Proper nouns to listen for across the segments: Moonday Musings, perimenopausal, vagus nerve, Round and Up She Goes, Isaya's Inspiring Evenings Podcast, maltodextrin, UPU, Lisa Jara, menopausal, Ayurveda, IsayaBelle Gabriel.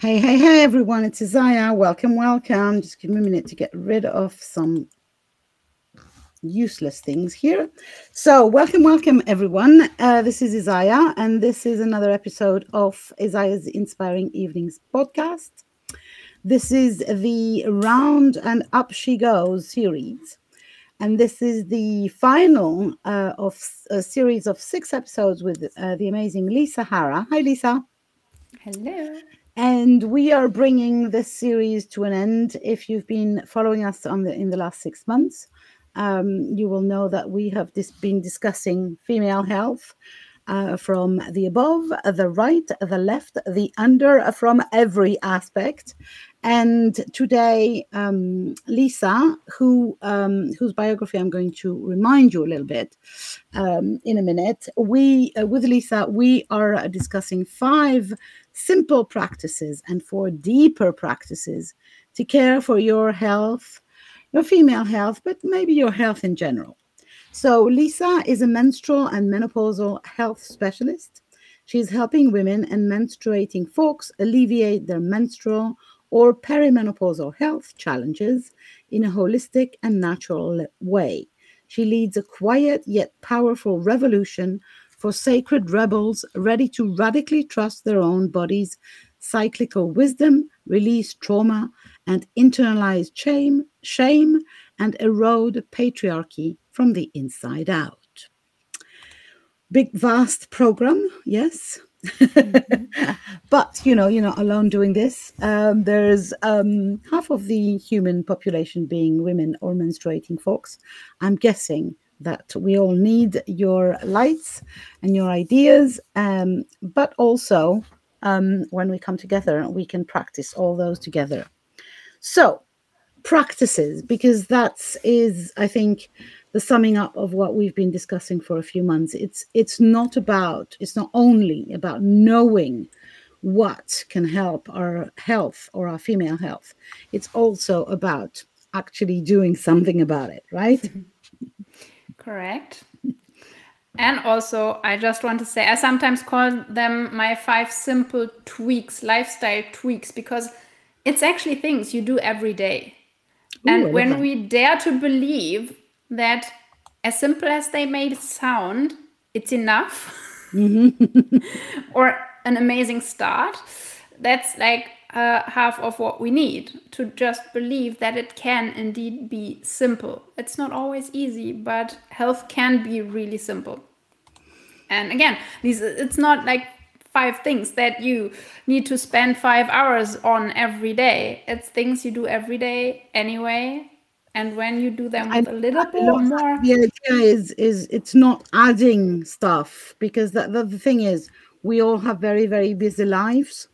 Hey everyone, it's Isaiah. Welcome. Just give me a minute to get rid of some useless things here. So welcome everyone. This is Isaiah, and this is another episode of Isaya's Inspiring Evenings Podcast. This is the Round and Up She Goes series. And this is the final of a series of 6 episodes with the amazing Lisa Jara. Hi, Lisa. Hello. And we are bringing this series to an end. If you've been following us in the last 6 months, you will know that we have been discussing female health from the above, the right, the left, the under, from every aspect. And today, Lisa, whose biography I'm going to remind you a little bit in a minute, with Lisa, we are discussing 5 simple practices and 4 deeper practices to care for your health, your female health, but maybe your health in general. So Lisa is a menstrual and menopausal health specialist. She's helping women and menstruating folks alleviate their menstrual or perimenopausal health challenges in a holistic and natural way. She leads a quiet yet powerful revolution for sacred rebels ready to radically trust their own bodies' cyclical wisdom, release trauma and internalize shame, and erode patriarchy from the inside out. Big, vast program, yes. But you're not alone doing this. There's half of the human population being women or menstruating folks. I'm guessing that we all need your lights and your ideas, but also when we come together, we can practice all those together. So practices, because that is, I think, the summing up of what we've been discussing for a few months. It's not only about knowing what can help our health or our female health. It's also about actually doing something about it, right? Correct. And also, I just want to say, I sometimes call them my 5 simple tweaks, lifestyle tweaks, because it's actually things you do every day. Ooh, and when we dare to believe that, as simple as they may sound, it's enough, or an amazing start, that's like half of what we need, to just believe that it can indeed be simple. It's not always easy, but health can be really simple. And again, it's not like 5 things that you need to spend 5 hours on every day. It's things you do every day anyway. And when you do them with a little bit more, the idea is it's not adding stuff, because the thing is, we all have very, very busy lives,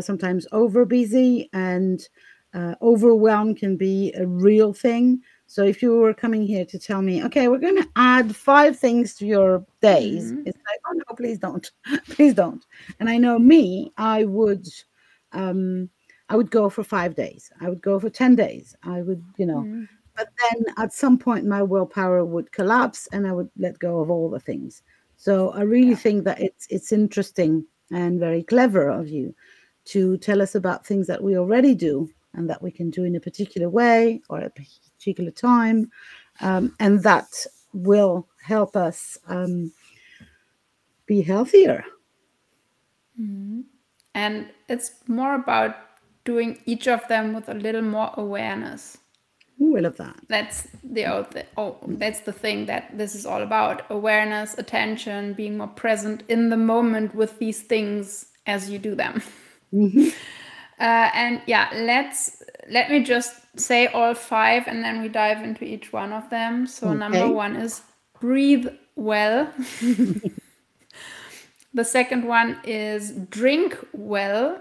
sometimes over busy, and overwhelm can be a real thing. So if you were coming here to tell me, okay, we're going to add 5 things to your days, it's like, oh no, please don't, please don't. And I know me, I would go for 5 days. I would go for 10 days. I would, but then at some point my willpower would collapse and I would let go of all the things. So I really think that it's interesting and very clever of you to tell us about things that we already do and that we can do in a particular way or at a particular time. And that will help us be healthier. Mm-hmm. And it's more about doing each of them with a little more awareness. Ooh, I love that. That's the thing that this is all about. Awareness, attention, being more present in the moment with these things as you do them. Mm-hmm. Let me just say all 5 and then we dive into each one of them. So okay. Number 1 is breathe well. The second one is drink well.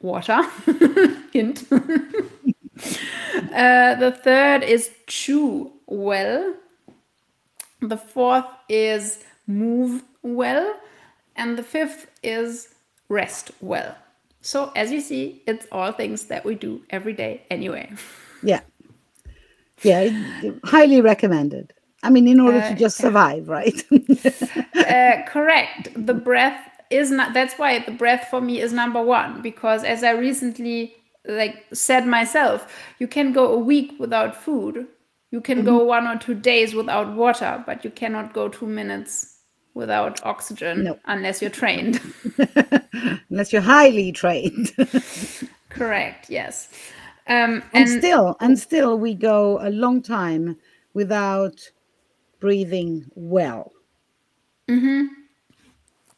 Water, hint. The third is chew well. The fourth is move well. And the fifth is rest well. So as you see, it's all things that we do every day anyway. Yeah, highly recommended. I mean, in order to just survive, right? Correct. The breath that's why the breath for me is number one, because as I recently said myself, you can go a week without food. You can go 1 or 2 days without water, but you cannot go 2 minutes without oxygen unless you're trained. Unless you're highly trained. Correct. Yes. And still we go a long time without breathing well. Mm-hmm.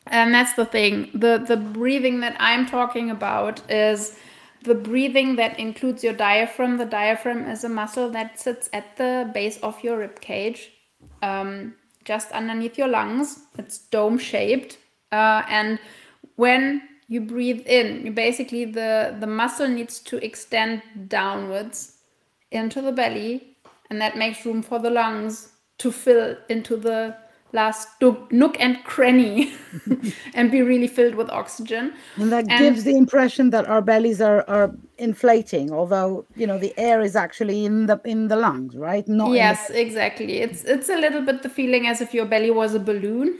And that's the thing. The breathing that I'm talking about is the breathing that includes your diaphragm. The diaphragm is a muscle that sits at the base of your rib cage, just underneath your lungs. It's dome shaped. And when you breathe in, you basically, the muscle needs to extend downwards into the belly, and that makes room for the lungs to fill into the last nook and cranny and be really filled with oxygen. And that gives the impression that our bellies are inflating, although, you know, the air is actually in the lungs, right? Not yes, exactly. It's a little bit the feeling as if your belly was a balloon.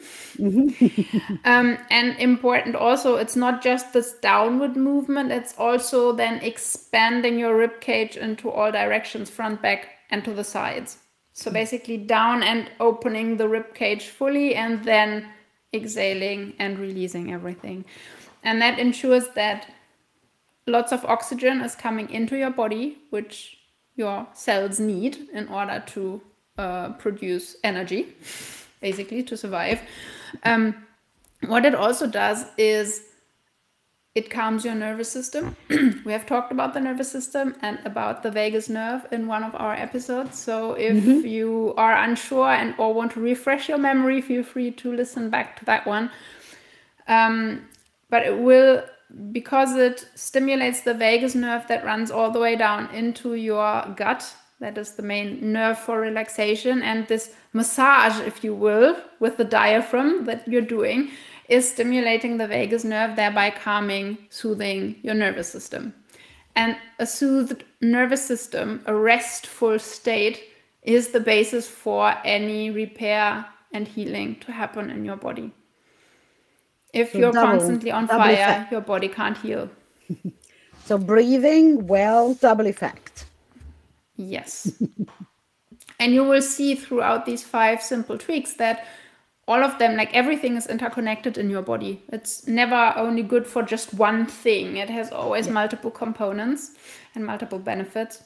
And important also, it's not just this downward movement, it's also then expanding your rib cage into all directions, front, back, and to the sides. So basically down and opening the rib cage fully, and then exhaling and releasing everything. And that ensures that lots of oxygen is coming into your body, which your cells need in order to produce energy, basically to survive. What it also does is it calms your nervous system. We have talked about the nervous system and about the vagus nerve in one of our episodes. So if you are unsure and or want to refresh your memory, feel free to listen back to that one. But it will, because it stimulates the vagus nerve that runs all the way down into your gut. That is the main nerve for relaxation. And this massage, if you will, with the diaphragm that you're doing, is stimulating the vagus nerve, thereby calming, soothing your nervous system. And a soothed nervous system, a restful state, is the basis for any repair and healing to happen in your body. If you're constantly on fire, your body can't heal. So breathing well, double effect. Yes. And you will see throughout these 5 simple tweaks that all of them, like everything is interconnected in your body. It's never only good for just one thing. It has always multiple components and multiple benefits.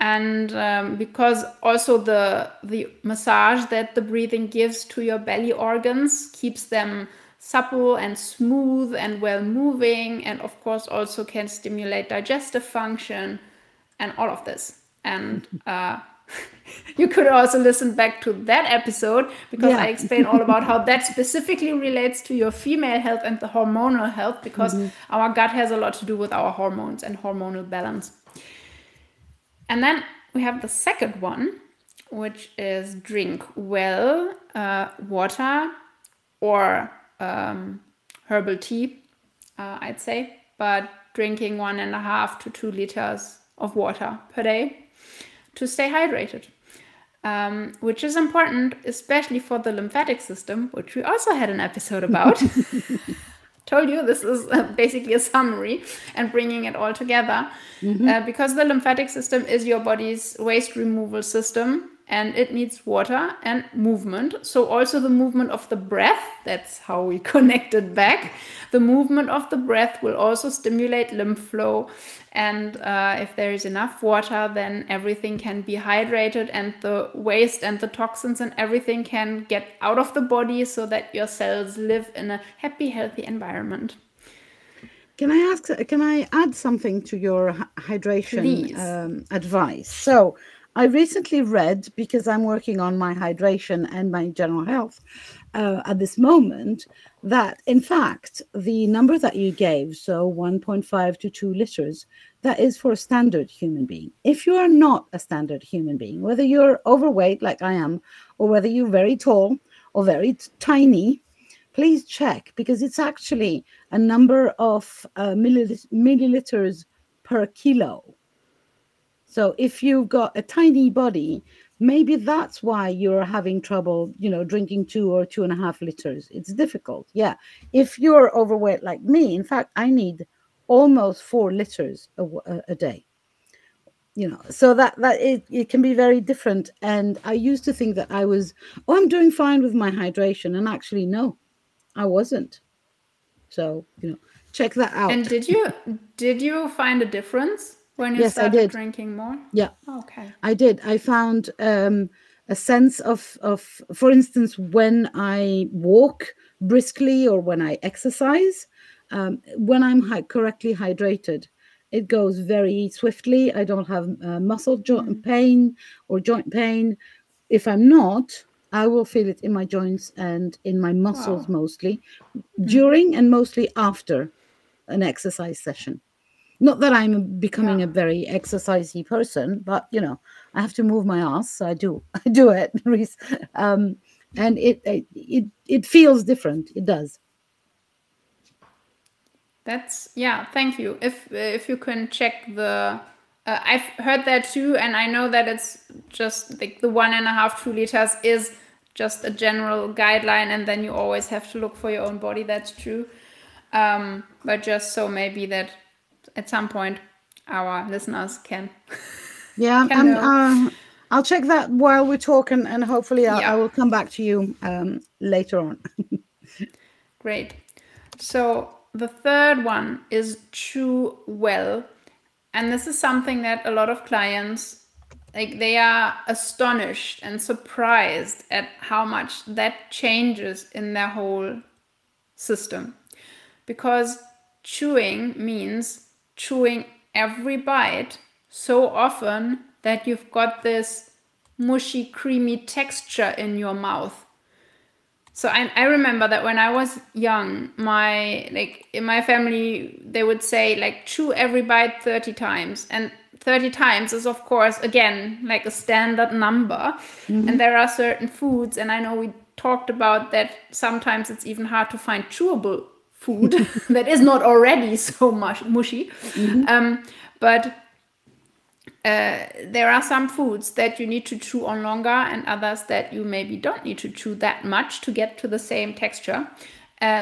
And because also the massage that the breathing gives to your belly organs keeps them supple and smooth and well moving, and of course also can stimulate digestive function and all of this. And you could also listen back to that episode, because I explain all about how that specifically relates to your female health and the hormonal health, because our gut has a lot to do with our hormones and hormonal balance. And then we have the second one, which is drink well water or herbal tea, I'd say, but drinking 1.5 to 2 liters of water per day to stay hydrated, which is important, especially for the lymphatic system, which we also had an episode about. Told you this is basically a summary and bringing it all together, because the lymphatic system is your body's waste removal system, and it needs water and movement. So also the movement of the breath, that's how we connect it back. The movement of the breath will also stimulate lymph flow. And if there is enough water, then everything can be hydrated, and the waste and the toxins and everything can get out of the body so that your cells live in a happy, healthy environment. Can I add something to your hydration advice? So I recently read, because I'm working on my hydration and my general health at this moment, that in fact, the number that you gave, so 1.5 to 2 liters, that is for a standard human being. If you are not a standard human being, whether you're overweight like I am, or whether you're very tall or very tiny, please check, because it's actually a number of milliliters per kilo. So if you've got a tiny body, Maybe that's why you're having trouble, you know, drinking 2 or 2.5 liters. It's difficult. Yeah. If you're overweight like me, in fact, I need almost 4 liters a day. You know, so that it can be very different. And I used to think that I was, oh, I'm doing fine with my hydration. And actually, no, I wasn't. So, you know, check that out. And did you find a difference when you started drinking more? Yeah. Okay. I did. I found a sense of, for instance, when I walk briskly or when I exercise, when I'm correctly hydrated, it goes very swiftly. I don't have muscle pain or joint pain. If I'm not, I will feel it in my joints and in my muscles mostly during and mostly after an exercise session. Not that I'm becoming a very exercisey person, but, you know, I have to move my ass. So I do it. And it feels different. It does. That's, yeah, thank you. If you can check the, I've heard that too, and I know that it's just like the 1.5, 2 liters is just a general guideline, and then you always have to look for your own body, that's true. But just so maybe that at some point our listeners can. Yeah, I'll check that while we're talking, and hopefully I will come back to you later on. Great. So, the third one is chew well. And this is something that a lot of clients, like, they are astonished and surprised at how much that changes in their whole system. Because chewing means chewing every bite so often that you've got this mushy, creamy texture in your mouth. So I remember that when I was young, in my family, they would say, like, chew every bite 30 times. And 30 times is, of course, again, like a standard number. Mm-hmm. And there are certain foods, and I know we talked about that sometimes it's even hard to find chewable food that is not already so much mushy. Mm-hmm. But there are some foods that you need to chew on longer, and others that you maybe don't need to chew that much to get to the same texture.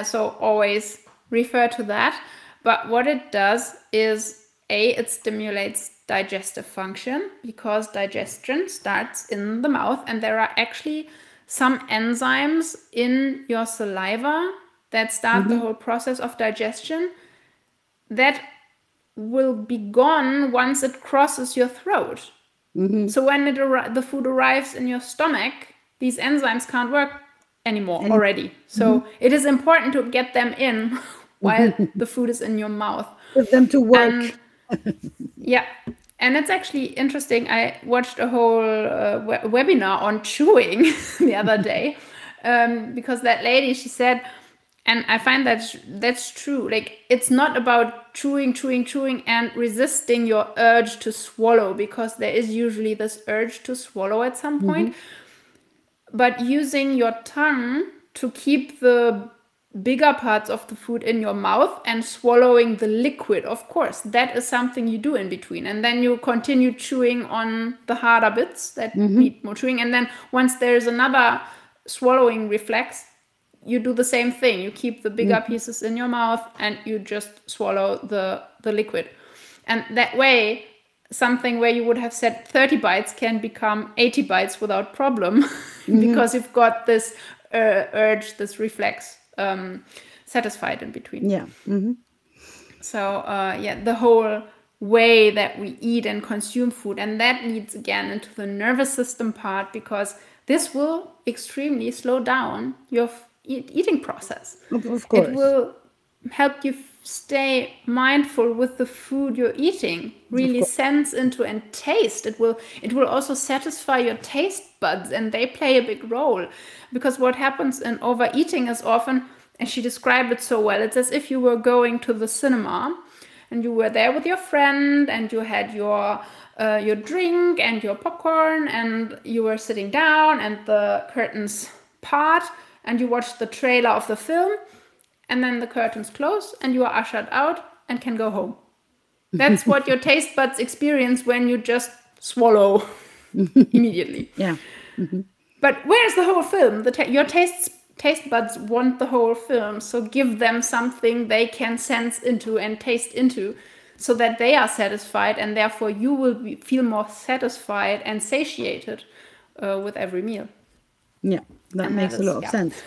So always refer to that. But what it does is, A, it stimulates digestive function, because digestion starts in the mouth, and there are actually some enzymes in your saliva that start the whole process of digestion that will be gone once it crosses your throat. Mm-hmm. So when the food arrives in your stomach, these enzymes can't work anymore already. So it is important to get them in while the food is in your mouth. Get them to work. Yeah. And it's actually interesting. I watched a whole webinar on chewing the other day, because that lady, she said, and I find that that's true. Like, it's not about chewing and resisting your urge to swallow, because there is usually this urge to swallow at some point. But using your tongue to keep the bigger parts of the food in your mouth and swallowing the liquid, of course, that is something you do in between. And then you continue chewing on the harder bits that need more chewing. And then once there's another swallowing reflex, you do the same thing. You keep the bigger pieces in your mouth and you just swallow the liquid. And that way, something where you would have said 30 bites can become 80 bites without problem, because you've got this urge, this reflex satisfied in between. Yeah. Mm-hmm. So the whole way that we eat and consume food, and that leads again into the nervous system part, because this will extremely slow down your eating process. Of course. It will help you stay mindful with the food you're eating, really sense into and taste. It will also satisfy your taste buds, and they play a big role, because what happens in overeating is often, and she described it so well, it's as if you were going to the cinema and you were there with your friend and you had your drink and your popcorn, and you were sitting down and the curtains part and you watched the trailer of the film, and then the curtains close and you are ushered out and can go home. That's what your taste buds experience when you just swallow immediately. Yeah. Mm-hmm. But where's the whole film? Your taste buds want the whole film, so give them something they can sense into and taste into, so that they are satisfied, and therefore you will feel more satisfied and satiated with every meal. Yeah, that makes a lot of sense.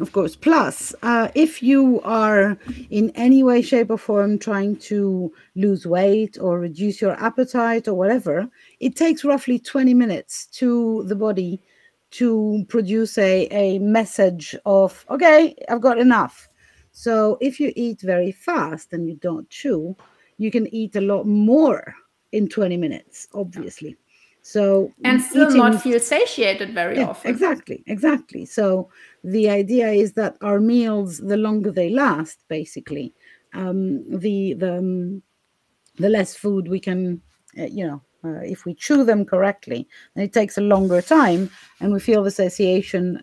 Of course. Plus, if you are in any way, shape or form trying to lose weight or reduce your appetite or whatever, it takes roughly 20 minutes to the body to produce a message of, okay, I've got enough. So if you eat very fast and you don't chew, you can eat a lot more in 20 minutes, obviously. So and still not feel satiated very often. Exactly. So the idea is that our meals, the longer they last, basically, the less food we can, if we chew them correctly, and it takes a longer time, and we feel the satiation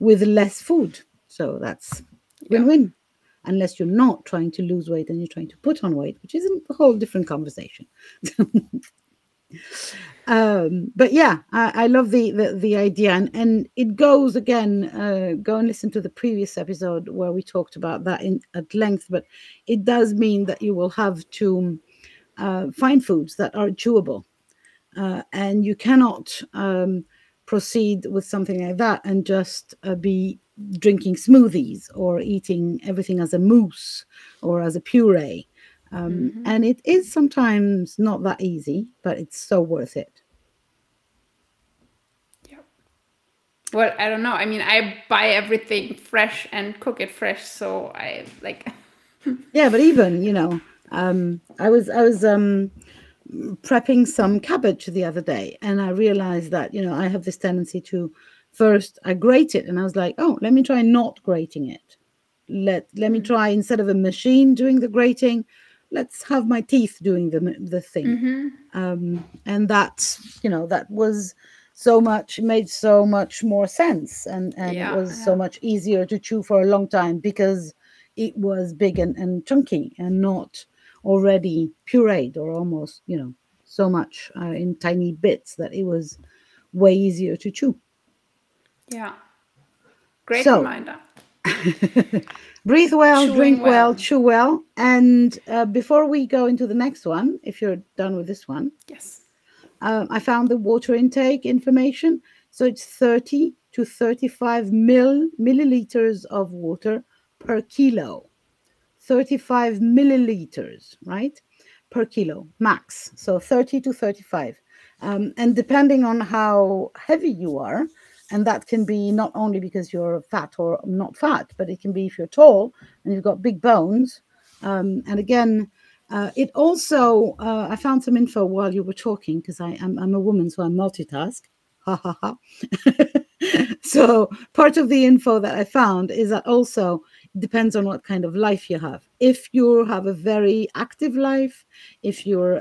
with less food. So that's win-win. Unless you're not trying to lose weight and you're trying to put on weight, which is a whole different conversation. But yeah, I love the idea, and it goes again, go and listen to the previous episode where we talked about that at length, but it does mean that you will have to find foods that are chewable, and you cannot proceed with something like that and just be drinking smoothies or eating everything as a mousse or as a puree. And it is sometimes not that easy, but it's so worth it. Yeah. Well, I don't know. I mean, I buy everything fresh and cook it fresh, so I like. Yeah, but even I was prepping some cabbage the other day, and I realized that I have this tendency to first I grate it, and I was like, oh, let me try not grating it. Let me try, instead of a machine doing the grating, let's have my teeth doing the thing. And that, that was made so much more sense. And it was so much easier to chew for a long time because it was big and chunky and not already pureed or almost, so much in tiny bits that it was way easier to chew. Yeah. Great reminder. Breathe well, chew well, and before we go into the next one, if you're done with this one, yes, I found the water intake information. So it's 30 to 35 milliliters of water per kilo. 35 milliliters, right, per kilo max. So 30 to 35, and depending on how heavy you are. And that can be not only because you're fat or not fat, but it can be if you're tall and you've got big bones. And again, it also, I found some info while you were talking, because I'm a woman, so I multitask. Ha, ha, ha. So part of the info that I found is that also depends on what kind of life you have. If you have a very active life, if you're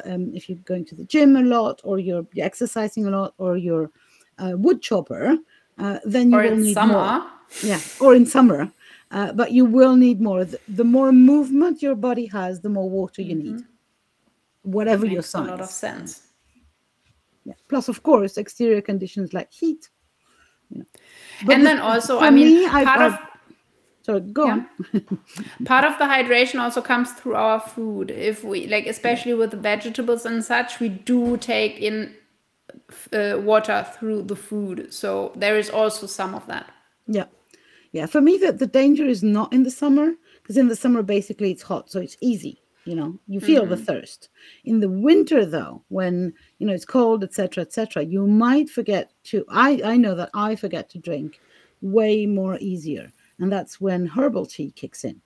going to the gym a lot, or you're exercising a lot, or you're a wood chopper, then you will need more. Yeah, or in summer, but you will need more. The more movement your body has, the more water you need, whatever your size. Makes a lot of sense. Yeah. Plus, of course, exterior conditions like heat. And then also, I mean, part of the hydration also comes through our food. If we especially with the vegetables and such, we do take in water through the food, so there is also some of that. Yeah For me, the danger is not in the summer, because in the summer basically it's hot, so it's easy, you feel the thirst. In the winter, though, when it's cold, etc., you might forget to I know that I forget to drink way more easier, and that's when herbal tea kicks in,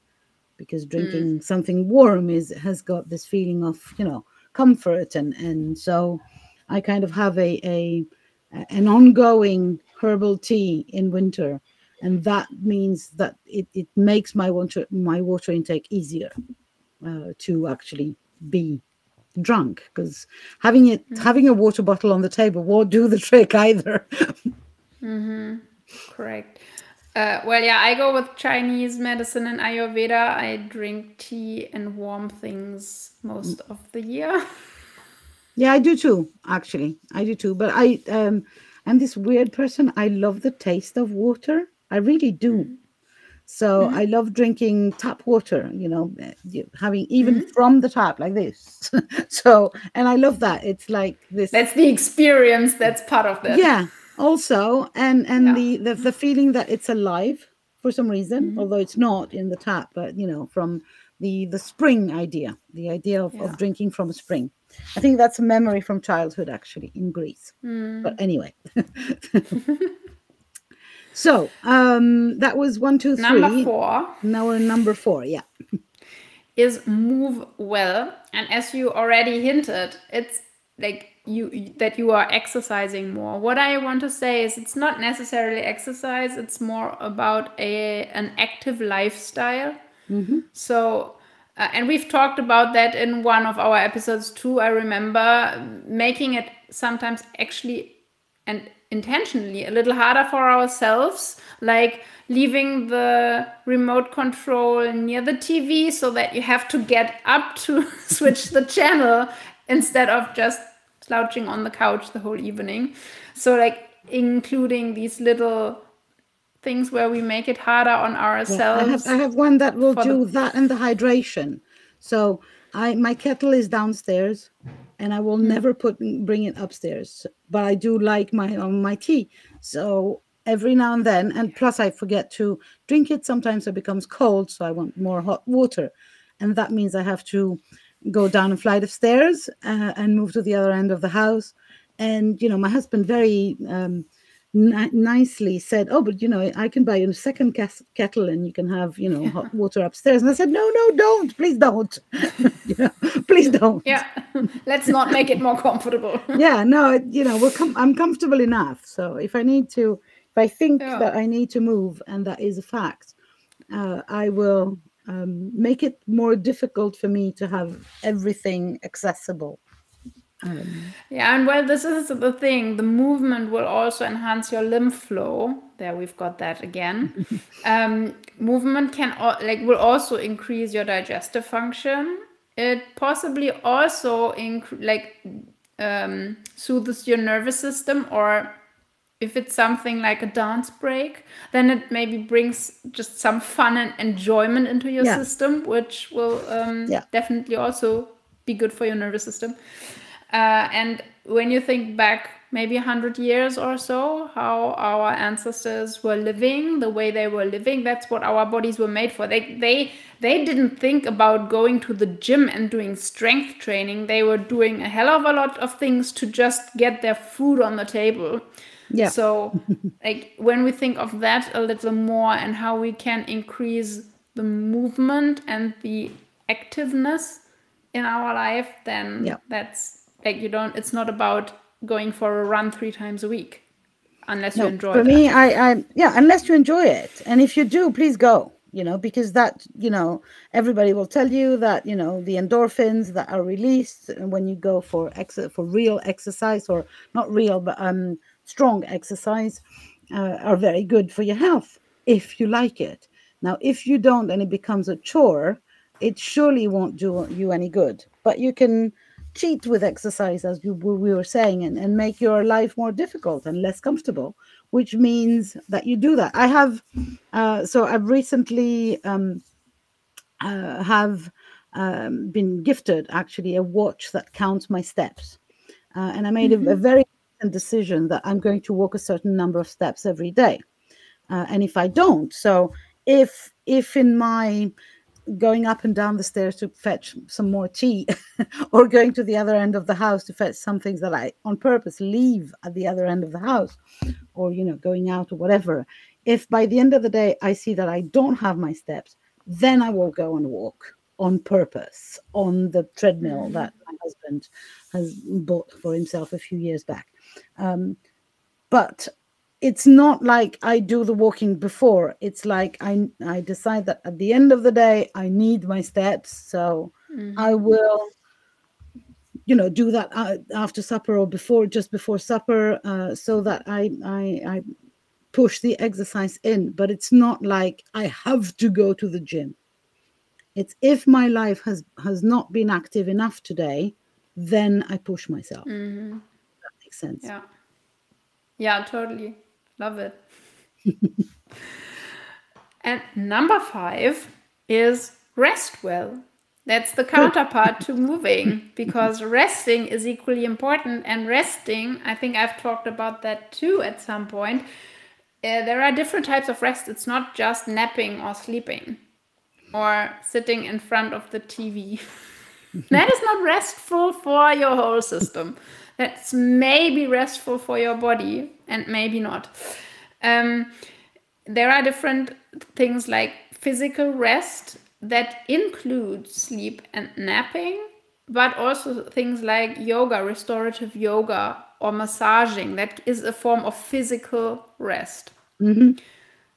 because drinking something warm has got this feeling of comfort, and so I kind of have an ongoing herbal tea in winter, and that means that it makes my water intake easier to actually be drunk, because having a water bottle on the table won't do the trick either. Correct. I go with Chinese medicine and Ayurveda. I drink tea and warm things most of the year. Yeah, I do too, actually. I do too. But I'm this weird person. I love the taste of water. I really do. So mm-hmm. I love drinking tap water, you know, having even mm-hmm. from the tap like this. So, and I love that. It's like this. That's the experience. That's part of that. Yeah. Also, and yeah. The feeling that it's alive for some reason, mm-hmm. although it's not in the tap, but, you know, from the spring idea, the idea of, yeah. of drinking from a spring. I think that's a memory from childhood, actually, in Greece. Mm. But anyway. So that was 1, 2, 3. Number 4. Now we're number 4, yeah. Is move well. And as you already hinted, it's like that you are exercising more. What I want to say is it's not necessarily exercise. It's more about an active lifestyle. Mm-hmm. So... and we've talked about that in one of our episodes too. I remember making it sometimes actually and intentionally a little harder for ourselves, like leaving the remote control near the TV so that you have to get up to switch the channel instead of just slouching on the couch the whole evening. So like including these little things where we make it harder on ourselves. Yeah, I have one that will do that and the hydration. So my kettle is downstairs and I will never bring it upstairs, but I do like my tea. So every now and then, and plus I forget to drink it. Sometimes it becomes cold, so I want more hot water. And that means I have to go down a flight of stairs and move to the other end of the house. And, you know, my husband very... nicely said, oh, but, you know, I can buy you a second kettle and you can have, you know, yeah. hot water upstairs. And I said, no, don't, please don't. You know, please don't. Yeah, let's not make it more comfortable. Yeah, no, you know, I'm comfortable enough. So if I need to, if I think yeah. that I need to move, and that is a fact, I will make it more difficult for me to have everything accessible. Yeah, and well, this is the thing. The movement will also enhance your lymph flow. There, we've got that again. Movement will also increase your digestive function. It possibly also soothes your nervous system, or if it's something like a dance break, then it maybe brings just some fun and enjoyment into your yeah. system, which will definitely also be good for your nervous system. And when you think back maybe 100 years or so, how our ancestors were living, the way they were living, that's what our bodies were made for. They didn't think about going to the gym and doing strength training. They were doing a hell of a lot of things to just get their food on the table. Yeah. So like when we think of that a little more and how we can increase the movement and the activeness in our life, then yeah. that's... Like it's not about going for a run 3 times a week, unless you enjoy it. For me, unless you enjoy it. And if you do, please go, you know, because that, you know, everybody will tell you that, you know, the endorphins that are released when you go for real exercise, or not real, but strong exercise, are very good for your health, if you like it. Now, if you don't and it becomes a chore, it surely won't do you any good. But you can... cheat with exercise, as we were saying, and make your life more difficult and less comfortable, which means that you do that. I have, I've recently been gifted, actually, a watch that counts my steps. And I made mm-hmm. a very recent decision that I'm going to walk a certain number of steps every day. And if I don't, so if in my... going up and down the stairs to fetch some more tea or going to the other end of the house to fetch some things that I on purpose leave at the other end of the house, or, you know, going out or whatever. If by the end of the day, I see that I don't have my steps, then I will go and walk on purpose on the treadmill that my husband has bought for himself a few years back. But it's not like I do the walking before. It's like I decide that at the end of the day, I need my steps. So mm-hmm. I will, you know, do that after supper or just before supper, so that I push the exercise in. But it's not like I have to go to the gym. It's if my life has not been active enough today, then I push myself. Mm-hmm. That makes sense. Yeah. Yeah, totally. Love it. And number 5 is rest well. That's the counterpart to moving, because resting is equally important. And resting, I think I've talked about that too at some point. There are different types of rest. It's not just napping or sleeping or sitting in front of the TV. That is not restful for your whole system. That's maybe restful for your body and maybe not. There are different things like physical rest that include sleep and napping, but also things like yoga, restorative yoga or massaging. That is a form of physical rest. Mm-hmm.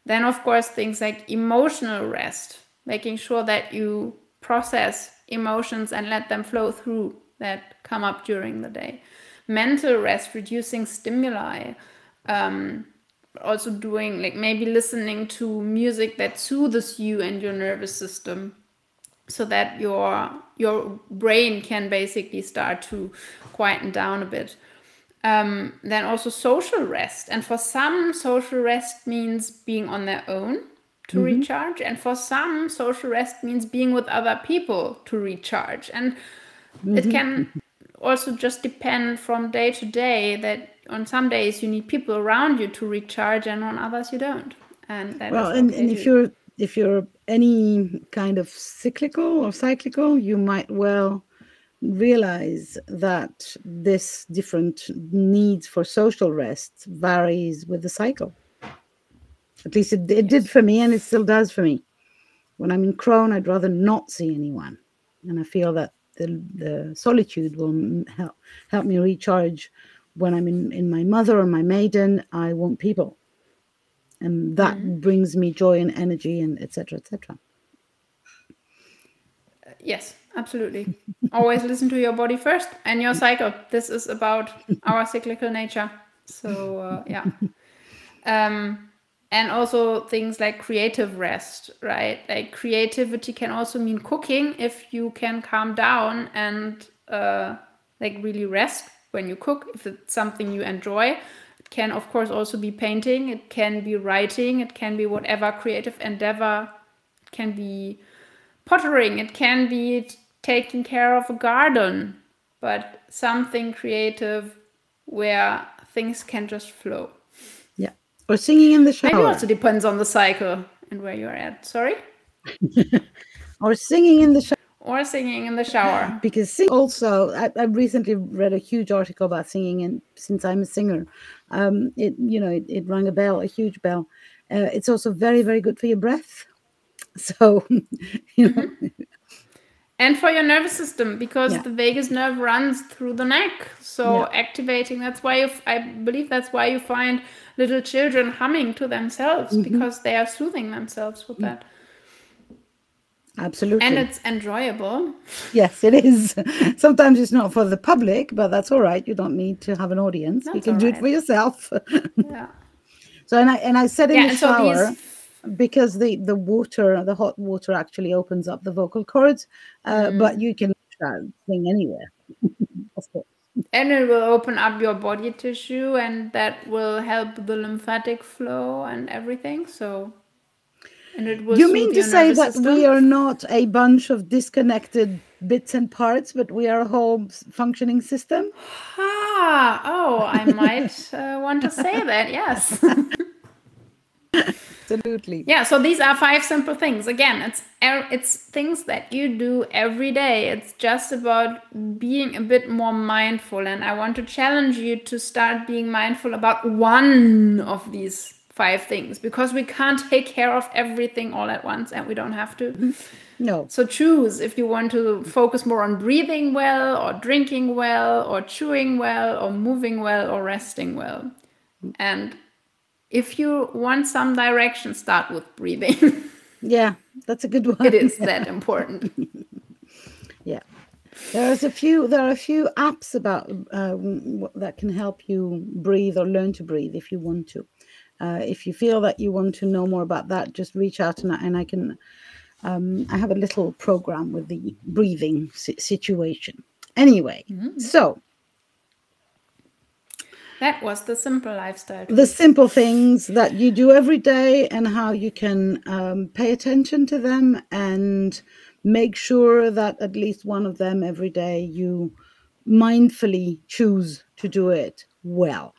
Then, of course, things like emotional rest, making sure that you process emotions and let them flow through that come up during the day. Mental rest, reducing stimuli, also doing like maybe listening to music that soothes you and your nervous system, so that your brain can basically start to quieten down a bit. Then also social rest, and for some social rest means being on their own to mm-hmm. recharge, and for some social rest means being with other people to recharge. And mm-hmm. it can also just depend from day to day, that on some days you need people around you to recharge and on others you don't. And that if you're any kind of cyclical, you might well realize that this different needs for social rest varies with the cycle. At least it did for me, and it still does for me. When I'm in Crohn, I'd rather not see anyone, and I feel that the solitude will help me recharge. When I'm in my mother or my maiden, I want people, and that mm-hmm. brings me joy and energy, and etc., etc. Yes, absolutely. Always listen to your body first and your cycle. This is about our cyclical nature. So yeah. And also things like creative rest, right? Like creativity can also mean cooking, if you can calm down and like really rest when you cook, if it's something you enjoy. It can, of course, also be painting. It can be writing. It can be whatever creative endeavor. It can be pottering. It can be taking care of a garden, but something creative where things can just flow. Or singing in the shower. Maybe it also depends on the cycle and where you're at. Sorry? Or singing in the shower. Or singing in the shower. Because also, I recently read a huge article about singing, and since I'm a singer, it rang a bell, a huge bell. It's also very, very good for your breath. So, you know. Mm-hmm. And for your nervous system, because the vagus nerve runs through the neck. So activating, that's why I believe that's why you find little children humming to themselves, mm-hmm. because they are soothing themselves with that. Absolutely. And it's enjoyable. Yes, it is. Sometimes it's not for the public, but that's all right. You don't need to have an audience. That's you can do it for yourself. Yeah. So, and I said in the shower... So because the water, the hot water actually opens up the vocal cords, but you can sing anywhere. And it will open up your body tissue, and that will help the lymphatic flow and everything. So, and it will. You mean to say that we are not a bunch of disconnected bits and parts, but we are a whole functioning system? Ah, oh, I might want to say that, yes. Absolutely. Yeah, so these are 5 simple things. Again, it's things that you do every day. It's just about being a bit more mindful, and I want to challenge you to start being mindful about one of these 5 things, because we can't take care of everything all at once, and we don't have to. No. So choose if you want to focus more on breathing well, or drinking well, or chewing well, or moving well, or resting well. And if you want some direction, start with breathing. Yeah, that's a good one. It is that important. Yeah. There are a few apps about that can help you breathe or learn to breathe if you want to. If you feel that you want to know more about that, just reach out, and I can. I have a little program with the breathing situation. Anyway, so that was the simple lifestyle. The simple things that you do every day and how you can pay attention to them and make sure that at least one of them every day you mindfully choose to do it well.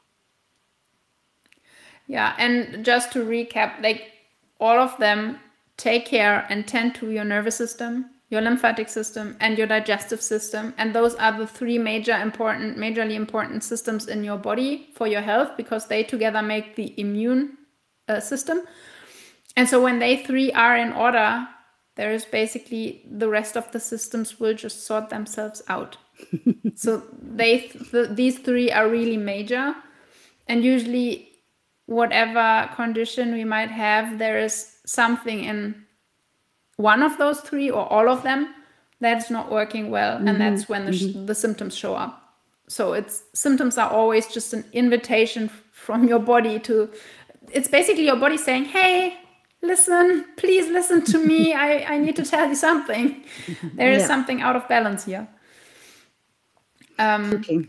Yeah, and just to recap, like all of them take care and tend to your nervous system, your lymphatic system, and your digestive system. And those are the three majorly important systems in your body for your health, because they together make the immune system. And so when they three are in order, there is basically the rest of the systems will just sort themselves out. So these three are really major. And usually whatever condition we might have, there is something in one of those three or all of them that's not working well. And that's when the symptoms show up. So symptoms are always just an invitation from your body to, it's basically your body saying, hey, listen, please listen to me. I need to tell you something. There is something out of balance here. Okay.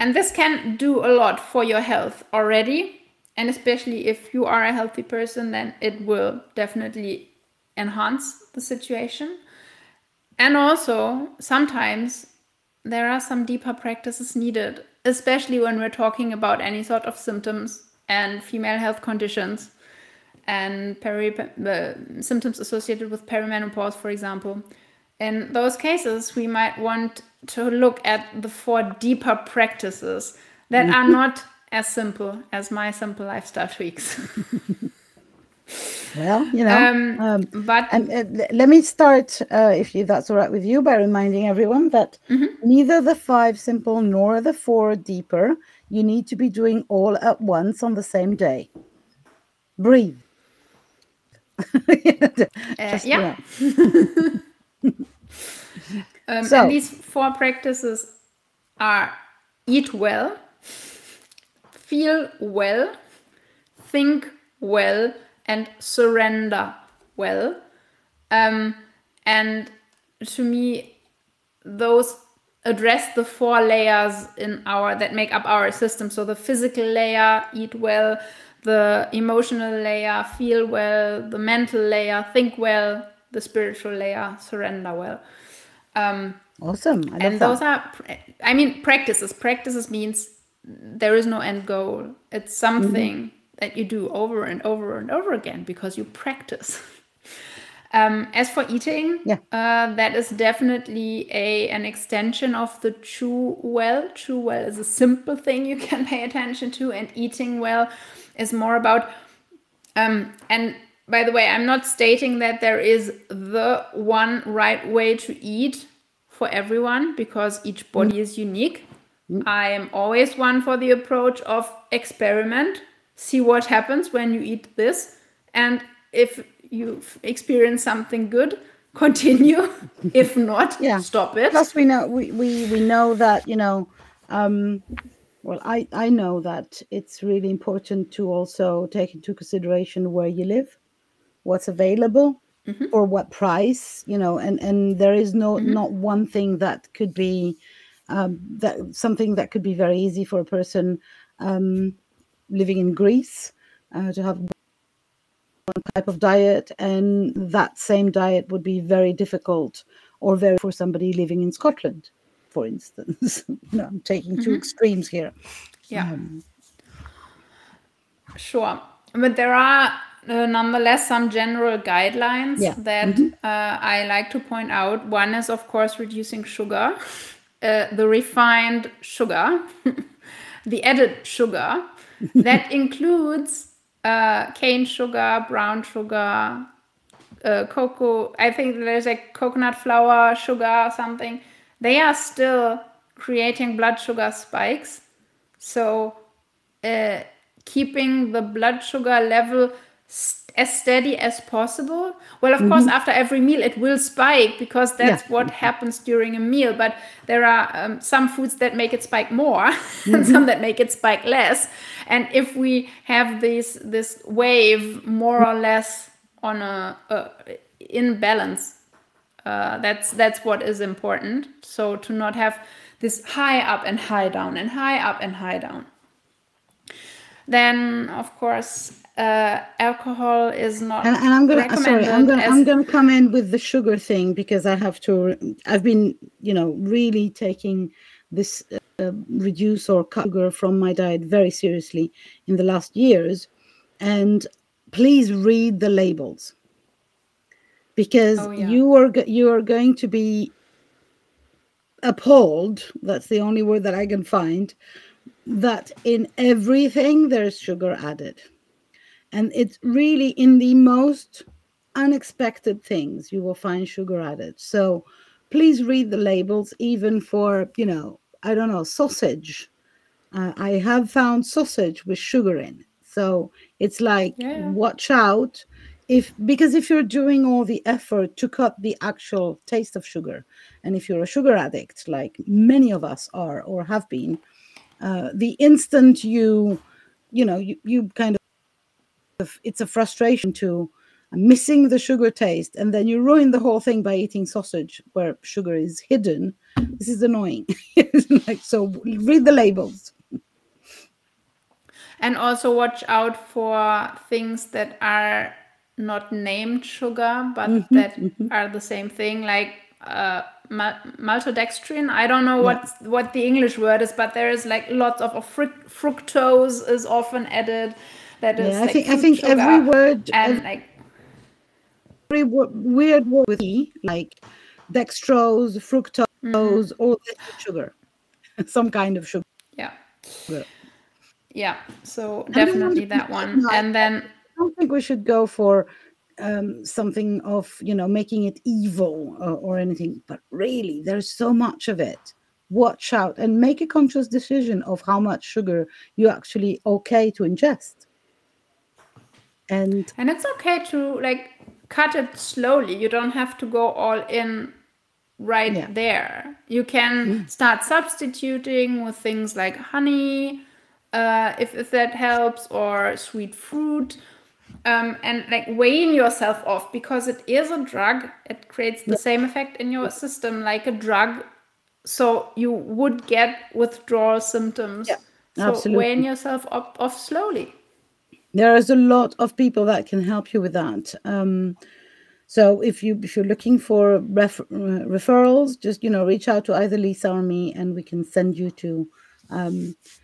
And this can do a lot for your health already. And especially if you are a healthy person, then it will definitely enhance the situation. And also sometimes there are some deeper practices needed, especially when we're talking about any sort of symptoms and female health conditions and symptoms associated with perimenopause, for example. In those cases, we might want to look at the four deeper practices that are not as simple as my simple lifestyle tweaks. Well, you know, but let me start, if that's all right with you, by reminding everyone that neither the 5 simple nor the 4 deeper, you need to be doing all at once on the same day. Breathe. So, and these 4 practices are: eat well, feel well, think well, and surrender well. And to me, those address the 4 layers in that make up our system. So the physical layer, eat well, the emotional layer, feel well, the mental layer, think well, the spiritual layer, surrender well. Awesome. I love and that. Those are, I mean, practices. Practices means there is no end goal. It's something that you do over and over and over again because you practice. As for eating, that is definitely an extension of the chew well. Chew well is a simple thing you can pay attention to, and eating well is more about, and by the way, I'm not stating that there is the one right way to eat for everyone, because each body is unique. I am always one for the approach of experiment, see what happens when you eat this, and if you experience something good, continue. If not, stop it. Plus, we know we know that, you know, well, I know that it's really important to also take into consideration where you live, what's available, or what price, you know, and there is no not one thing that could be something that could be very easy for a person living in Greece to have one type of diet, and that same diet would be very difficult or very for somebody living in Scotland, for instance. No, I'm taking 2 extremes here. Yeah, sure, but there are nonetheless some general guidelines that I like to point out. One is, of course, reducing sugar, the refined sugar, the added sugar. That includes cane sugar, brown sugar, cocoa. I think there's like coconut flour, sugar, something. They are still creating blood sugar spikes. So keeping the blood sugar level as steady as possible. Well, of course, after every meal, it will spike because that's what happens during a meal. But there are some foods that make it spike more and some that make it spike less. And if we have this wave more or less in balance, That's what is important. So to not have this high up and high down and high up and high down. Then, of course, alcohol is not. And I'm going to come in with the sugar thing, because I have to. I've been, really taking this reduce or cut sugar from my diet very seriously in the last years. And please read the labels, because you are going to be appalled. That's the only word that I can find. That in everything there is sugar added, and it's really in the most unexpected things you will find sugar added. So please read the labels, even for I don't know, sausage. I have found sausage with sugar in. So it's like, watch out, because if you're doing all the effort to cut the actual taste of sugar, and if you're a sugar addict like many of us are or have been. The instant you kind of, it's a frustration to missing the sugar taste, and then you ruin the whole thing by eating sausage where sugar is hidden. This is annoying. So read the labels. And also watch out for things that are not named sugar, but that are the same thing, like maltodextrin. I don't know what the English word is, but there is like lots of fructose is often added. That is, I think every word and every weird word with E, like dextrose, fructose, all this sugar, some kind of sugar. Yeah. So definitely that one. And then I don't think we should go for something of making it evil or anything, but really there's so much of it. Watch out and make a conscious decision of how much sugar you actually okay to ingest, and it's okay to cut it slowly. You don't have to go all in there. You can start substituting with things like honey, if that helps, or sweet fruit. And weighing yourself off, because it is a drug. It creates the same effect in your system like a drug. So you would get withdrawal symptoms. Yeah, so absolutely. Weighing yourself off slowly. There is a lot of people that can help you with that. So if you're looking for referrals, just reach out to either Lisa or me, and we can send you to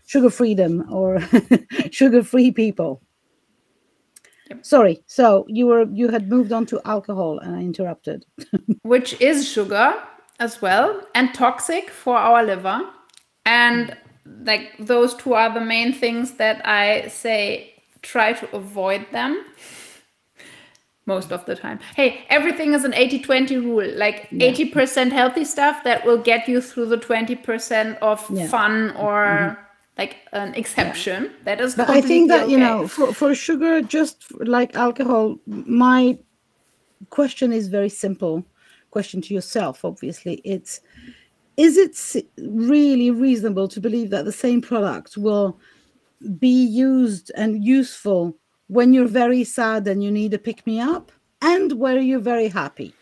Sugar Freedom or sugar-free people. Sorry, so you had moved on to alcohol and I interrupted. Which is sugar as well, and toxic for our liver. And those two are the main things that I say, try to avoid them most of the time. Hey, everything is an 80-20 rule, 80% healthy stuff that will get you through the 20% of fun or... an exception. That is, but I think that for sugar, just like alcohol, my question is very simple. Question to yourself, obviously. It's, is it really reasonable to believe that the same product will be used and useful when you're very sad and you need a pick-me-up, and where you're very happy?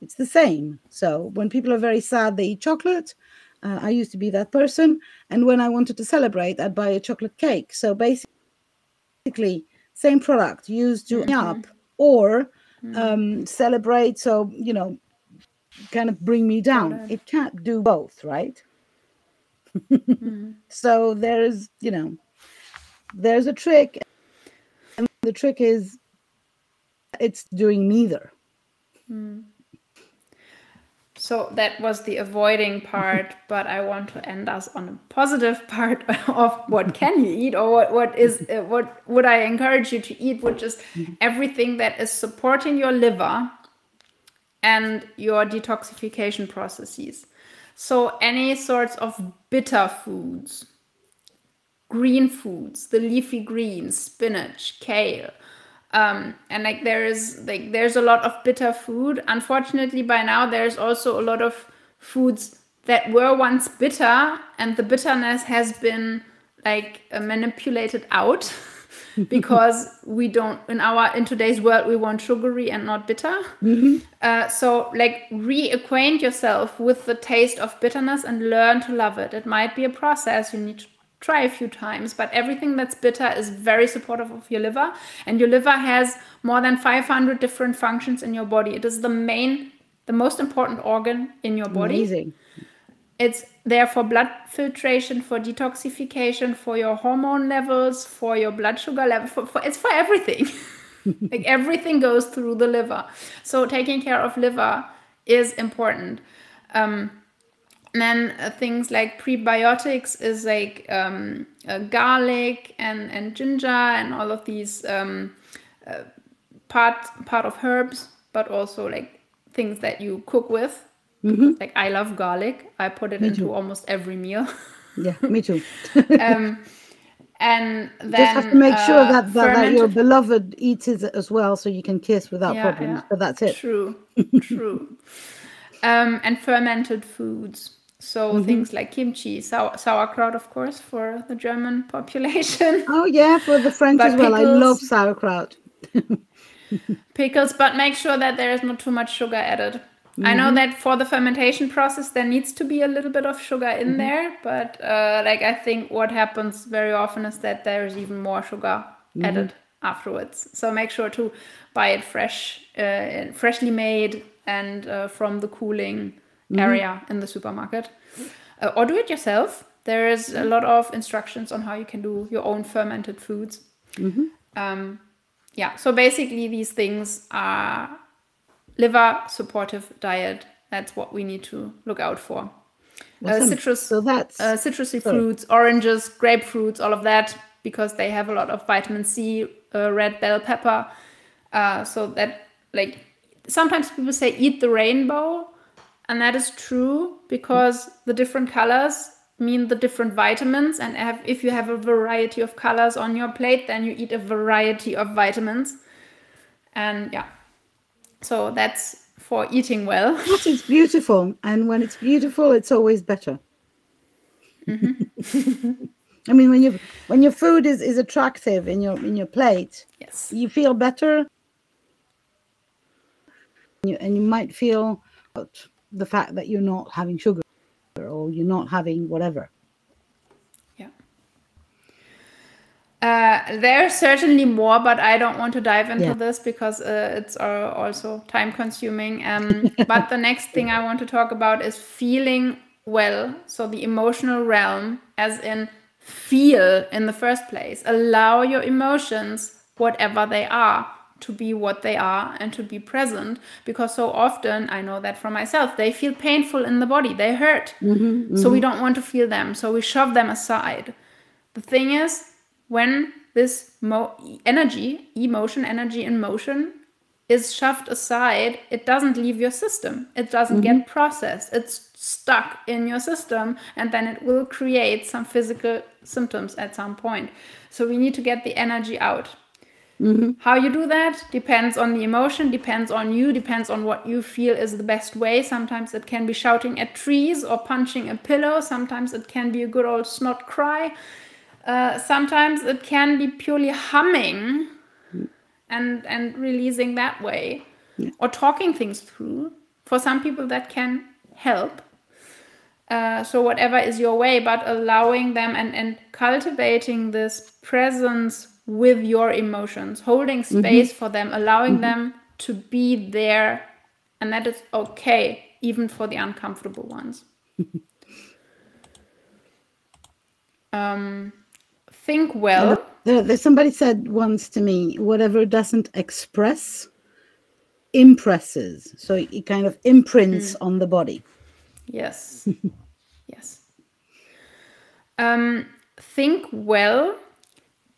It's the same. So when people are very sad, they eat chocolate. I used to be that person, and when I wanted to celebrate, I'd buy a chocolate cake. So basically, same product used to up or celebrate. So kind of bring me down. It can't do both, right? So there's a trick, and the trick is it's doing neither. So that was the avoiding part, but I want to end us on a positive part of what can you eat, or what would I encourage you to eat, which is everything that is supporting your liver and your detoxification processes. So any sorts of bitter foods, green foods, the leafy greens, spinach, kale. And there's a lot of bitter food. Unfortunately, by now there's also a lot of foods that were once bitter, and the bitterness has been manipulated out. because we don't, in today's world, we want sugary and not bitter. Mm-hmm. So like reacquaint yourself with the taste of bitterness and learn to love it. It might be a process. You need to try a few times, but everything that's bitter is very supportive of your liver, and your liver has more than 500 different functions in your body. It is the most important organ in your body. Amazing. It's there for blood filtration, for detoxification, for your hormone levels, for your blood sugar level, it's for everything. Like everything goes through the liver. So taking care of liver is important. Then things like prebiotics is like garlic and ginger and all of these part of herbs, but also like things that you cook with. Mm-hmm. Like I love garlic. I put it into almost every meal. Yeah, me too. And then just have to make sure that your beloved eats it as well, so you can kiss without problems. Yeah. But that's it. True, true. And fermented foods. So things like kimchi, sauerkraut, of course, for the German population. Oh yeah, for the French as well. Pickles. I love sauerkraut. Pickles, but make sure that there is not too much sugar added. Mm-hmm. I know that for the fermentation process, there needs to be a little bit of sugar in there. But like I think what happens very often is that there is even more sugar added afterwards. So make sure to buy it fresh, freshly made, and from the cooling area in the supermarket. Or do it yourself. There is a lot of instructions on how you can do your own fermented foods. Mm-hmm. Yeah, so basically these things are liver supportive diet. That's what we need to look out for. Awesome. Citrusy fruits, oranges, grapefruits, all of that, because they have a lot of vitamin C, red bell pepper. So that like sometimes people say eat the rainbow, and that is true because the different colors mean the different vitamins, and if you have a variety of colors on your plate, then you eat a variety of vitamins. And yeah, so that's for eating well. But it's beautiful, and when it's beautiful, it's always better. Mm-hmm. I mean, when your food is attractive in your plate, yes, you feel better, and you might feel the fact that you're not having sugar or you're not having whatever. Yeah. There's certainly more, but I don't want to dive into this because it's also time consuming. But the next thing I want to talk about is feeling well. So the emotional realm, as in feel in the first place. Allow your emotions, whatever they are, to be what they are and to be present, because so often I know that for myself, they feel painful in the body, they hurt. So we don't want to feel them, so we shove them aside. The thing is, when this energy in motion is shoved aside, it doesn't leave your system, it doesn't get processed, it's stuck in your system, and then it will create some physical symptoms at some point. So we need to get the energy out. How you do that depends on the emotion, depends on you, depends on what you feel is the best way. Sometimes it can be shouting at trees or punching a pillow. Sometimes it can be a good old snot cry. Sometimes it can be purely humming and releasing that way, or talking things through. For some people that can help. So whatever is your way, but allowing them and cultivating this presence with your emotions, holding space for them, allowing them to be there, and that is okay, even for the uncomfortable ones. Think well. Somebody said once to me, whatever doesn't express, impresses. So it kind of imprints on the body. Yes. Yes. Think well.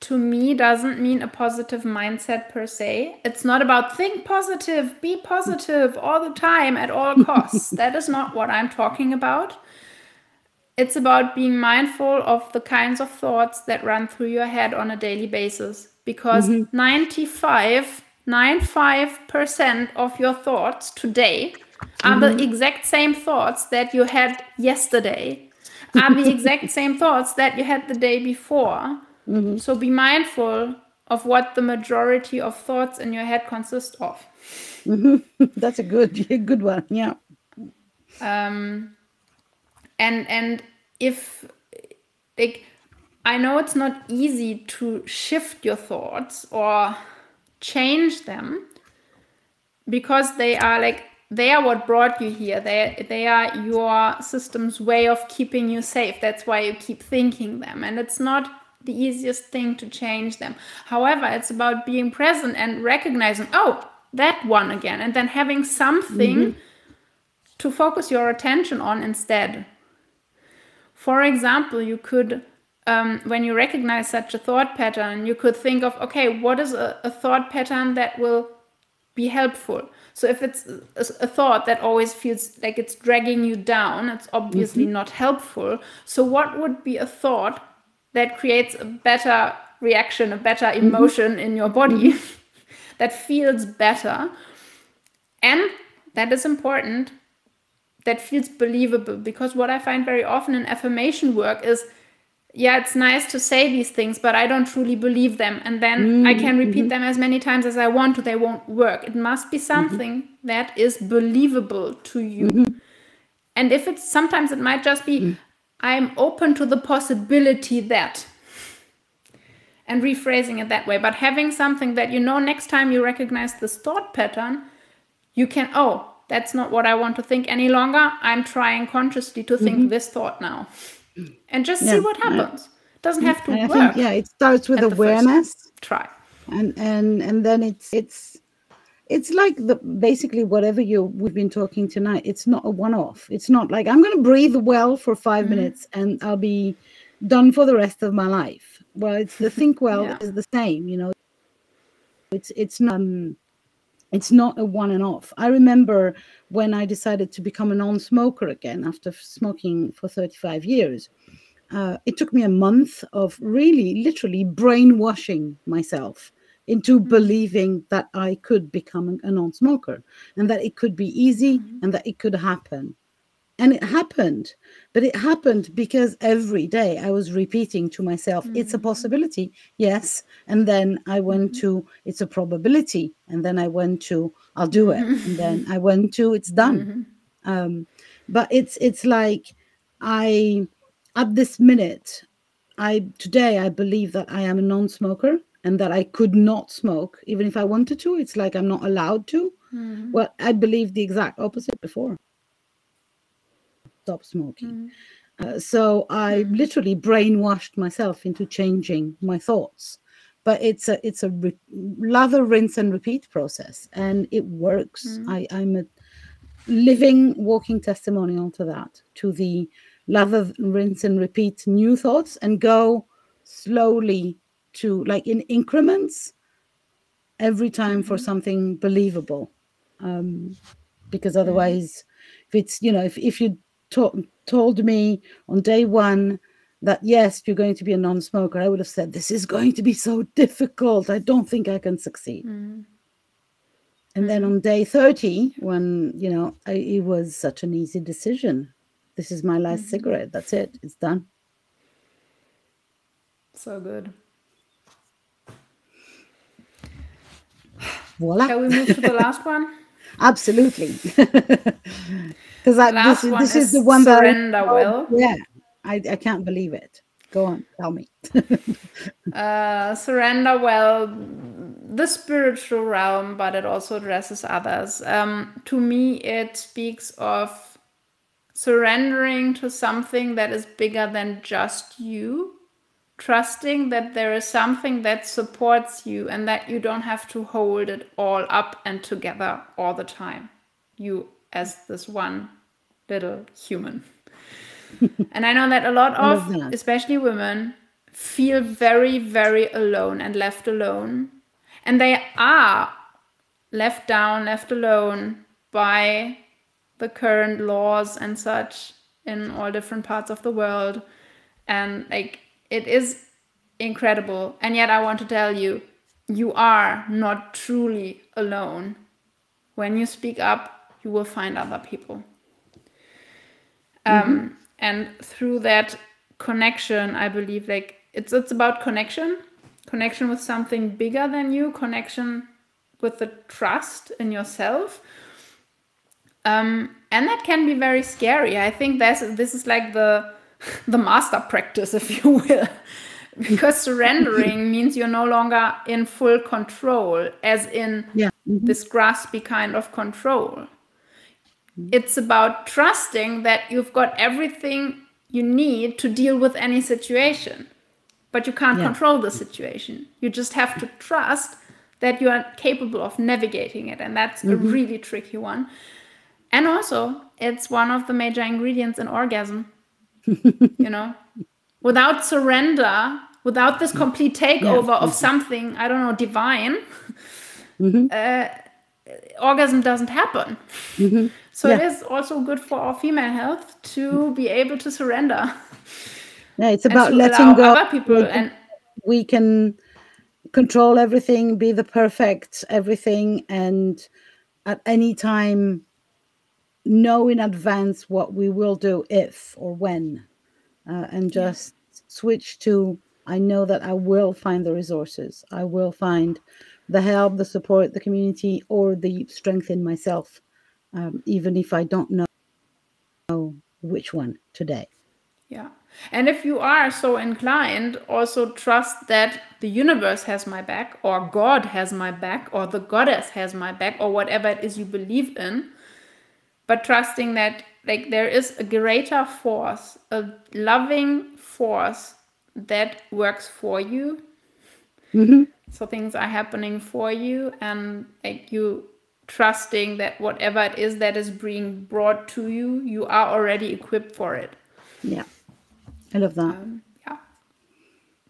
To me, doesn't mean a positive mindset per se. It's not about think positive, be positive all the time at all costs. That is not what I'm talking about. It's about being mindful of the kinds of thoughts that run through your head on a daily basis, because 95% of your thoughts today are the exact same thoughts that you had yesterday, are the exact same thoughts that you had the day before. So be mindful of what the majority of thoughts in your head consist of. That's a good one. Yeah. And if, like, I know it's not easy to shift your thoughts or change them, because they are what brought you here. They are your system's way of keeping you safe. That's why you keep thinking them. And it's not the easiest thing to change them. However, it's about being present and recognizing, oh, that one again, and then having something to focus your attention on instead. For example, you could, when you recognize such a thought pattern, you could think of, okay, what is a thought pattern that will be helpful? So if it's a thought that always feels like it's dragging you down, it's obviously not helpful. So what would be a thought that creates a better reaction, a better emotion in your body that feels better? And that is important, that feels believable, because what I find very often in affirmation work is, yeah, it's nice to say these things, but I don't truly believe them. And then I can repeat them as many times as I want to, they won't work. It must be something that is believable to you. And if it's, sometimes it might just be, I'm open to the possibility that, and rephrasing it that way, but having something that, you know, next time you recognize this thought pattern, you can, oh, that's not what I want to think any longer. I'm trying consciously to think this thought now, and just see what happens. It doesn't have to work. I think, yeah, it starts with awareness. Try. And then it's like basically whatever we've been talking tonight. It's not a one-off. It's not like I'm going to breathe well for 5 minutes and I'll be done for the rest of my life. Well, it's the think well is the same, you know. It's not a one and off. I remember when I decided to become a non-smoker again after smoking for 35 years. It took me a month of really literally brainwashing myself into believing that I could become a non-smoker and that it could be easy and that it could happen. And it happened, but it happened because every day I was repeating to myself, it's a possibility, yes. And then I went to, it's a probability. And then I went to, I'll do it. And then I went to, it's done. But it's like, at this minute, today I believe that I am a non-smoker, and that I could not smoke, even if I wanted to. It's like I'm not allowed to. Well, I believed the exact opposite before. Stop smoking. So I literally brainwashed myself into changing my thoughts. But it's a lather, rinse, and repeat process, and it works. I'm a living, walking testimonial to that, to the lather, rinse, and repeat new thoughts, and go slowly, to like in increments every time for something believable, because otherwise, if it's, you know, if you told me on day one that yes, you're going to be a non-smoker, I would have said, this is going to be so difficult, I don't think I can succeed. And then on day 30, when, you know, it was such an easy decision, this is my last cigarette, that's it, it's done. So good. Voila. Shall we move to the last one? Absolutely, because this is the one that surrender will. Yeah, I can't believe it. Go on, tell me. Surrender well, the spiritual realm, but it also addresses others. To me, it speaks of surrendering to something that is bigger than just you. Trusting that there is something that supports you and that you don't have to hold it all up and together all the time. You as this one little human. And I know that a lot of, especially women, feel very, very alone and left alone. And they are left down, left alone by the current laws and such in all different parts of the world. And like, it is incredible. And yet I want to tell you, you are not truly alone. When you speak up, you will find other people. And through that connection, I believe, like, it's about connection. connection with something bigger than you, connection with the trust in yourself. And that can be very scary. I think this is like the master practice, if you will, because surrendering means you're no longer in full control, as in this graspy kind of control. It's about trusting that you've got everything you need to deal with any situation, but you can't control the situation. You just have to trust that you are capable of navigating it. And that's a really tricky one. And also, it's one of the major ingredients in orgasm, you know, without surrender, without this complete takeover of something, I don't know, divine, orgasm doesn't happen. So it is also good for our female health to be able to surrender. Yeah, it's about letting go. Other people, we can control everything, be the perfect everything, and at any time know in advance what we will do if or when, and just switch to, I know that I will find the resources, I will find the help, the support, the community, or the strength in myself, even if I don't know which one today. Yeah. And if you are so inclined, also trust that the universe has my back, or God has my back, or the goddess has my back, or whatever it is you believe in. But trusting that, like, there is a greater force, a loving force that works for you. So things are happening for you, and like, you trusting that whatever it is that is being brought to you, you are already equipped for it. Yeah, I love that. Yeah.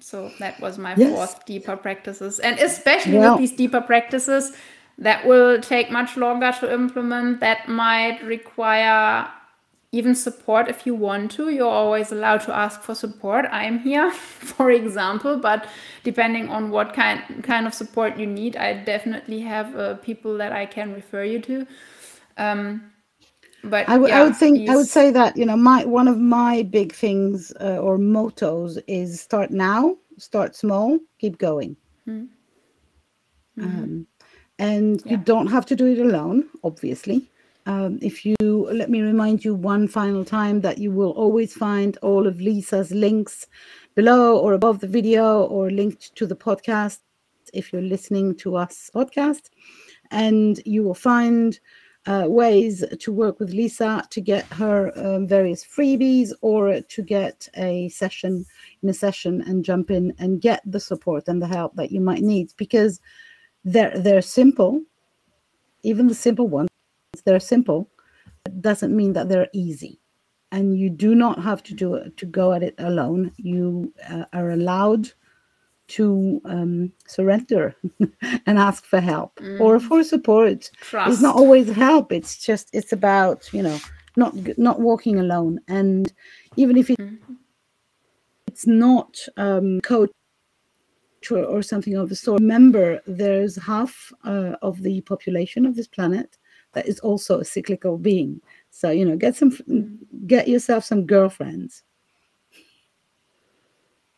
So that was my fourth deeper practices. And especially with these deeper practices that will take much longer to implement, that might require even support if you want to. You're always allowed to ask for support. I am here, for example, but depending on what kind of support you need, I definitely have people that I can refer you to. But I would say that, you know, one of my big things or mottos is start now, start small, keep going. And you don't have to do it alone, obviously. Let me remind you one final time that you will always find all of Lisa's links below or above the video, or linked to the podcast if you're listening to us podcast. And you will find ways to work with Lisa, to get her various freebies, or to get a session and jump in and get the support and the help that you might need, because they're simple. Even the simple ones, they're simple. It doesn't mean that they're easy, and you do not have to do it, to go at it alone. You are allowed to surrender and ask for help or for support. Trust. It's not always help. It's just, it's about, you know, not walking alone. And even if it's not coach or something of the sort, remember there's half of the population of this planet that is also a cyclical being. So, you know, get yourself some girlfriends.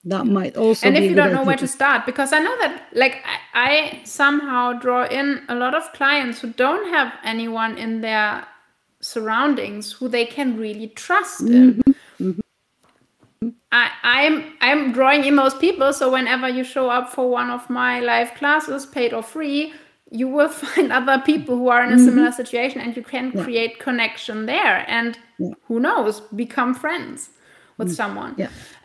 That might also be. And if you don't know where to start, because I know that, like, I somehow draw in a lot of clients who don't have anyone in their surroundings who they can really trust in. I'm drawing in most people, so whenever you show up for one of my live classes, paid or free, you will find other people who are in a similar situation, and you can create connection there, and who knows, become friends with someone.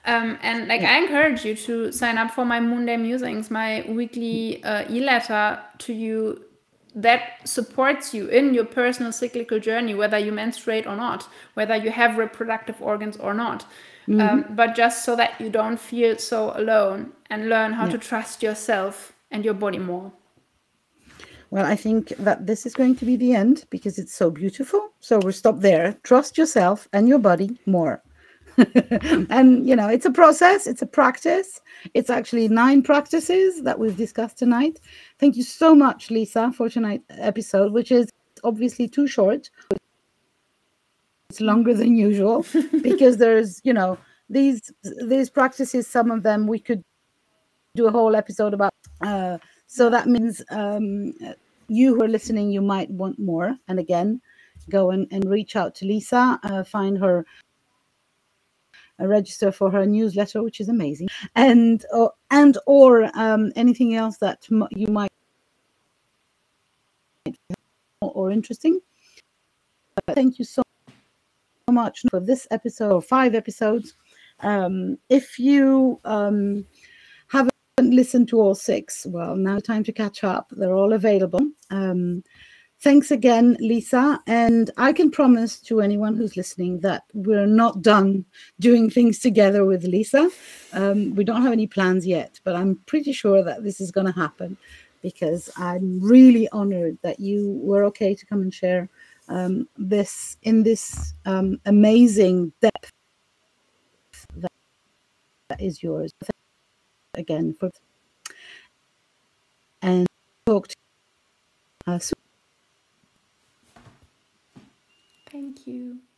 And like, I encourage you to sign up for my Moonday Musings, my weekly e-letter to you that supports you in your personal cyclical journey, whether you menstruate or not, whether you have reproductive organs or not. But just so that you don't feel so alone, and learn how to trust yourself and your body more. Well, I think that this is going to be the end, because it's so beautiful. So we'll stop there. Trust yourself and your body more. And, you know, it's a process. It's a practice. It's actually 9 practices that we've discussed tonight. Thank you so much, Lisa, for tonight's episode, which is obviously too short. It's longer than usual, because there's, you know, these practices, some of them we could do a whole episode about. So that means you who are listening, you might want more. And again, go and reach out to Lisa, find her, register for her newsletter, which is amazing, and or anything else that you might find or interesting. Thank you so much for this episode, or 5 episodes. If you haven't listened to all 6, well, now time to catch up. They're all available. Thanks again, Lisa. And I can promise to anyone who's listening that we're not done doing things together with Lisa. We don't have any plans yet, but I'm pretty sure that this is going to happen, because I'm really honored that you were okay to come and share this in this amazing depth that is yours. Thank you again for, and talk to you soon. Thank you.